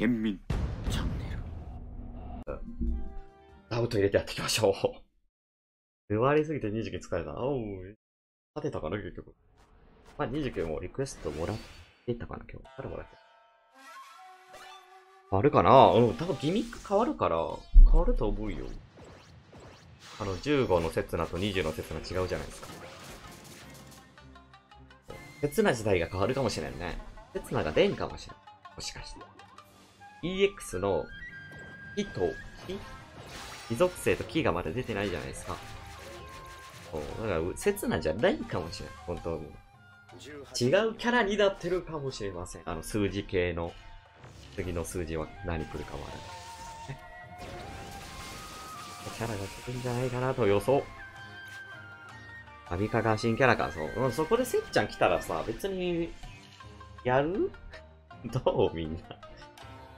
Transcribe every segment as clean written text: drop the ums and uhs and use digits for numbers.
県民チャンネル。ダウト入れてやっていきましょう。弱りすぎて29疲れた。あ、おい。勝てたかな、結局。まあ、29もリクエストもらってたかな、今日。誰もらってた。変わるかな？うん、多分ギミック変わるから、変わると思うよ。15の刹那と20の刹那違うじゃないですか。刹那自体が変わるかもしれないね。刹那が出んかもしれない。もしかして。EX の火と火？火属性と木がまだ出てないじゃないですか。そう。だから、刹那じゃないかもしれない。本当に。違うキャラになってるかもしれません。数字系の。次の数字は何来るかはある。キャラがつくんじゃないかなと予想。アビカが新キャラか、そう。うん、そこでせっちゃん来たらさ、別に、やる？どうみんな。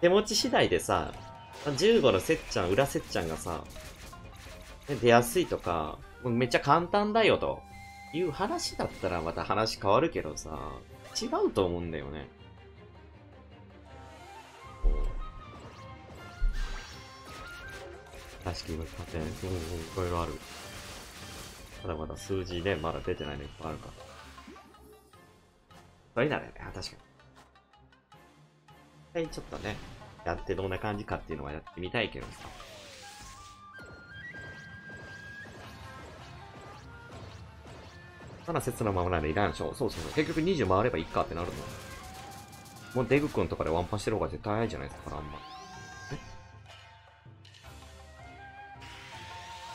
手持ち次第でさ、15のせっちゃん、裏せっちゃんがさ、出やすいとか、めっちゃ簡単だよという話だったらまた話変わるけどさ、違うと思うんだよね。らしきの加点、うん、いろいろある。まだまだ数字ね、まだ出てないのいっぱいあるから。それならね、確かに。はい、ちょっとね、やってどんな感じかっていうのはやってみたいけどさ。ただ説のままなんでいらんでしょ。そうそうそう。結局20回ればいいかってなるの。もうデグ君とかでワンパしてる方が絶対早いじゃないですか、あんま。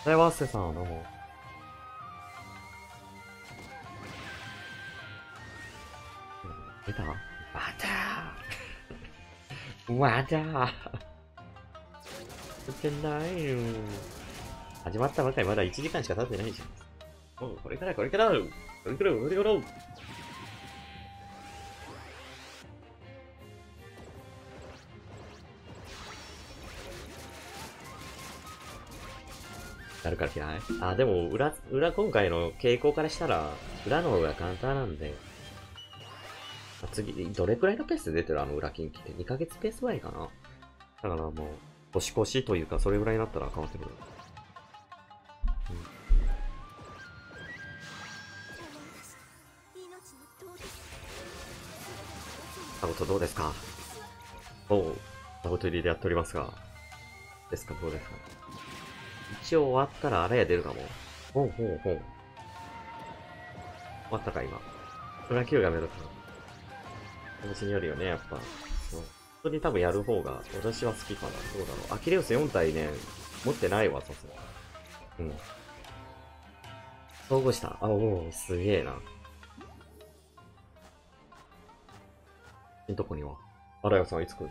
ワッセさんはどうも。出た？またまた出てないよ。始まったばかりまだ1時間しか経ってないじゃん。もうこれからこれからこれからこれからなるから嫌い。あ、でも裏今回の傾向からしたら、裏の方が簡単なんで。次、どれくらいのペースで出てる裏近畿って。2ヶ月ペースぐらいかな。だからもう、年越しというか、それぐらいになったら変わってくる。うん、タコトどうですか？おう、タコト入りでやっておりますが。ですか、どうですか？一応終わったらあれや出るかも。ほうほうほう。終わったか、今。裏切るが目立つの。気持ちによるよね、やっぱ。そう。本当に多分やる方が、私は好きかな。どうだろう。アキレウス4体ね、持ってないわ、さすが。うん。総合した。あ、おお、すげえな。どこにはあらやさんはいつ来る？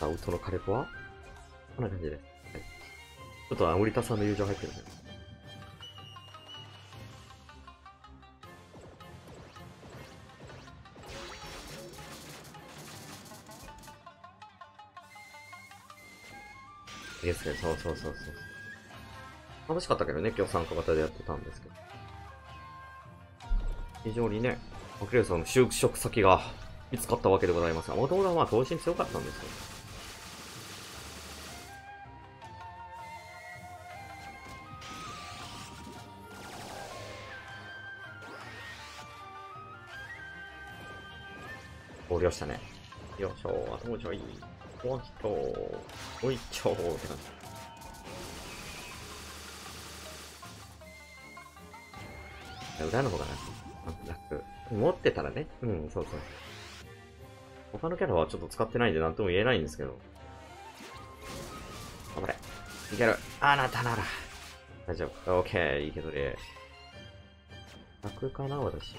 アウトのカレポはこんな感じで、はい、ちょっとアムリタさんの友情入ってるね。いいですね、そうそうそうそう。楽しかったけどね、今日参加型でやってたんですけど。非常にね、アキレウスさんの就職先が見つかったわけでございますが、もともとはまあ投資に強かったんですよ。合流したね。よいしょ、あともうちょい。もう一丁。もう一丁って感じ。裏の方が楽。持ってたらね。うん、そうそう。他のキャラはちょっと使ってないんで何とも言えないんですけど。頑張れ。いける。あなたなら。大丈夫。オッケー、いいけどね。楽かな、私。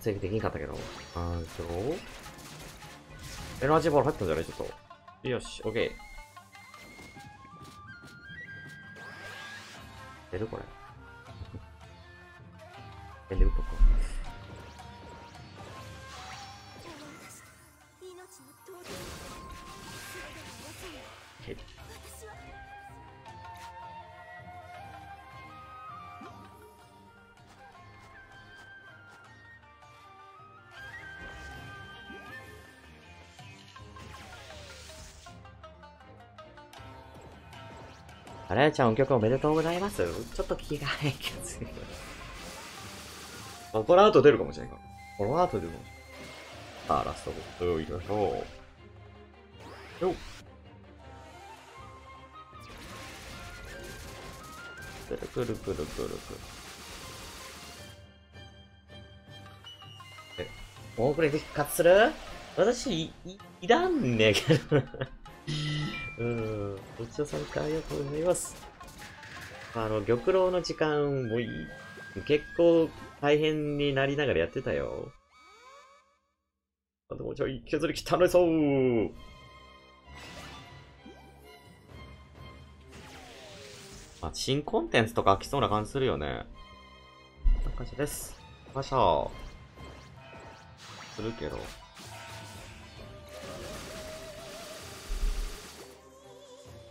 正義できなかったけど。あー、エナジーボール入ったんじゃない？ちょっと。よし、オッケー。出るこれ。出るとか。あらやちゃん、お曲おめでとうございます。ちょっと気がいいけど。これアート出るかもしれんから。このアート出るかもしれん。さあ、ラスト5。行きましょう。よっ。くるくるくるくるくる。もうこれで復活する？私、いらんねんけど。ごちそうさんか、ありがとうございます。玉露の時間も結構大変になりながらやってたよ。でもちょい削りきたのそう。まあ、新コンテンツとか飽きそうな感じするよね。感謝です。感謝。するけど。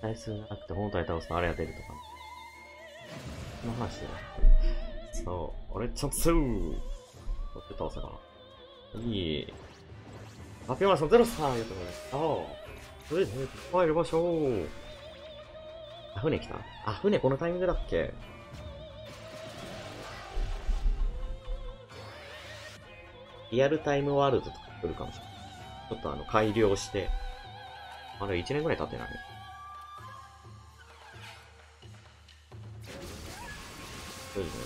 対数なくて本体倒すとあれが出るとか、ね。その話だ。そう、俺ちゃんとする。どって倒せかな。いい。マピオラさんゼロさんありがとうございます。それで、入りましょう。あ、船来た？あ、船このタイミングだっけ？リアルタイムワールドとか来るかもしれない。ちょっと改良して。あれ1年ぐらい経ってない。そうですね。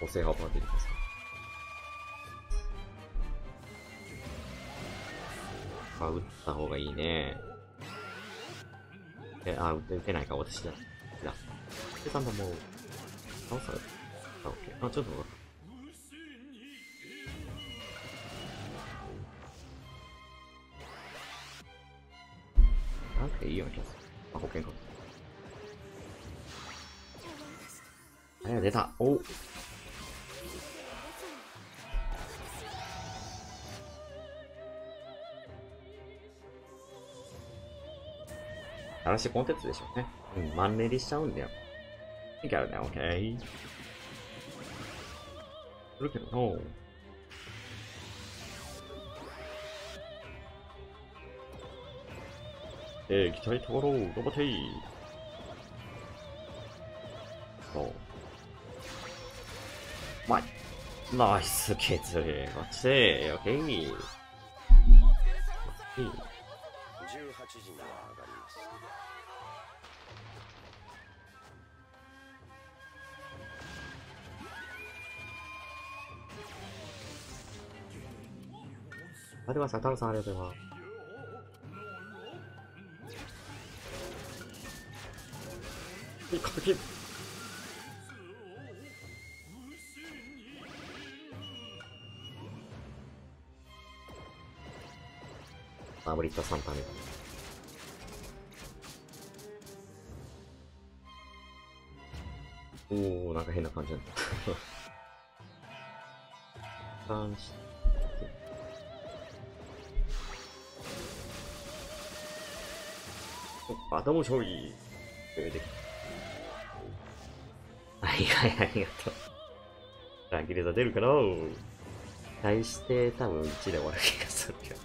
個性派パーティーですね。あ、打った方がいいね。あ、打てないか、私だ。で、3番もう。倒された。あ、OK。あ、ちょっと待って。なんかいいような気がする。あ、保険か。はい、出た。おう。新しいコンテンツでしょうね。うん、マンネリしちゃうんだよ。いけるね、オッケー。するけどな。行きたいところ、頑張ってい。そう。まい。ナイス削り、こっちで、オッケー。18時には上がります。ありがとうございます。太郎さん、ありがとうございます。あ、ブリッタ3ターン。おー、なんか変な感じなんだ。ターンして。あ、どうも勝利。はいはい、ありがとう。ランキレザ出るかな。対して多分1で終わる気がするけど。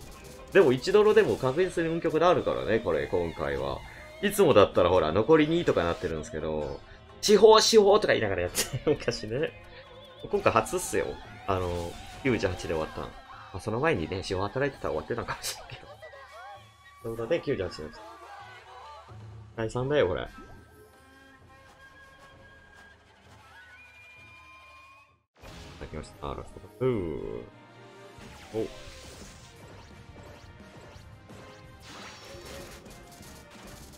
でも1ドルでも確実に運極であるからね、これ、今回は。いつもだったらほら、残り2とかなってるんですけど、四方とか言いながらやってる。昔ね。今回初っすよ。98で終わったん。まあ、その前にね、四方働いてたら終わってたのかもしれないけど。ということで、98で。第3だよ、これ。きました。ラスト。お。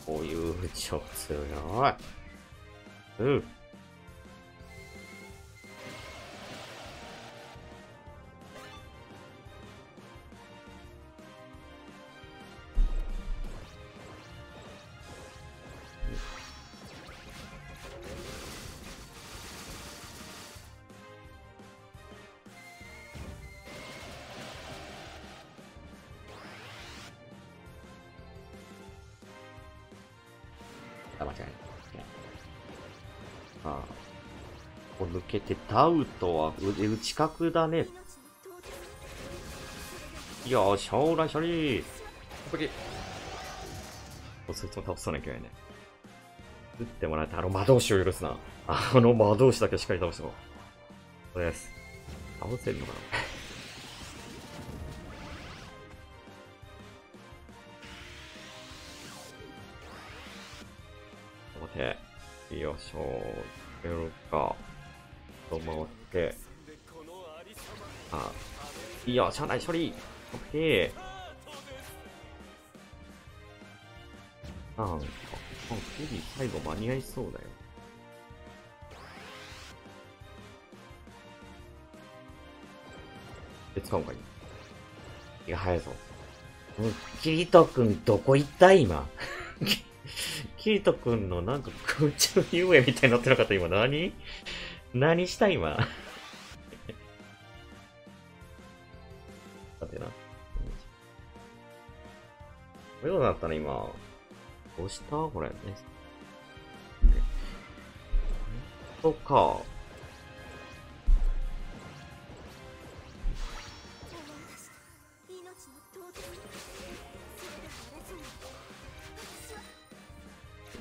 こういう強い。抜けてダウトは内角だね。よーし、将来処理。そいつも倒さなきゃいけないね。打ってもらえた。あの魔導士を許すな。あの魔導士だけしっかり倒しても。そうです。倒せるのかな待て。よいしょ。やろうか。と回って。あ、いいよ。車内処理。オッケー。なんか、ヘビ最後間に合いそうだよ。別かもかいい。いや、早いぞ。もう、キリト君どこ行った今。キリト君のなんか、空中遊泳みたいになってなかった今。何した今。さてな。これどうなったの今。どうしたこれね。そっか。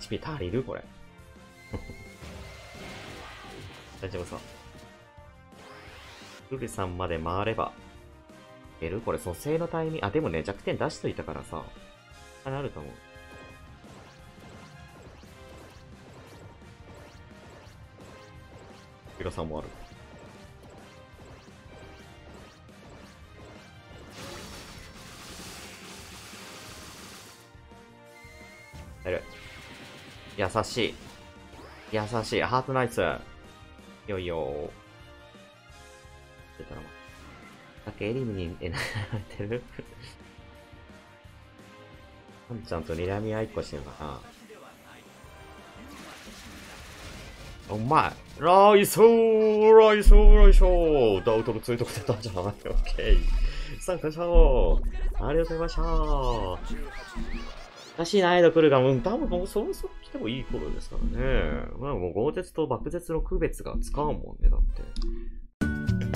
HP 足りるこれ。大丈夫さ。ルルさんまで回れば。出るこれ、蘇生のタイミング。あ、でもね、弱点出しといたからさ。なると思う。ヒロさんもある。やる。優しい。優しい。ハートナイス。よいよー。出たな。だけエリムにえられてる。ハンちゃんと睨み合いっこしてるかな。お前、ライソーダウトの強いとこ出たんじゃない？オッケー。参加しよう。ありがとうございました。らしい難易度来るが、多分もうそろそろ来てもいい頃ですからね。まあもう豪鉄と爆絶の区別がつかんもんね、だっ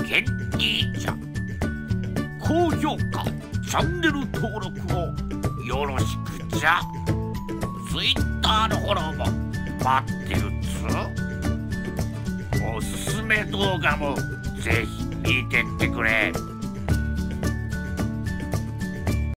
て。ケンキーちゃん、高評価、チャンネル登録をよろしくじゃ。Twitter のフォローも待ってるぞ。おすすめ動画もぜひ見てってくれ。